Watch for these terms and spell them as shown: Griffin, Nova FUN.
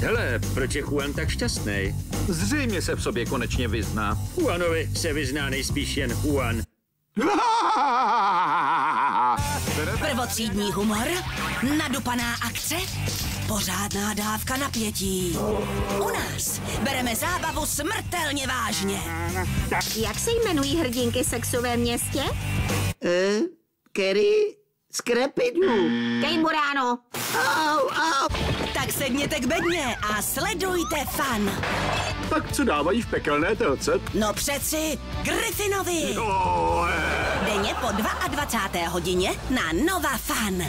Hele, proč je Juan tak šťastný? Zřejmě se v sobě konečně vyzná. Juanovi se vyzná nejspíš jen Juan. Prvotřídní humor, nadupaná akce, pořádná dávka napětí. U nás bereme zábavu smrtelně vážně. Jak se jmenují hrdinky sexu ve městě? Kerry? Skrepidnu. Kejmuráno. Tak sedněte k bedně a sledujte Fun. Tak co dávají v pekelné telce? No přeci Griffinovi. Denně po 22. hodině na Nova FUN.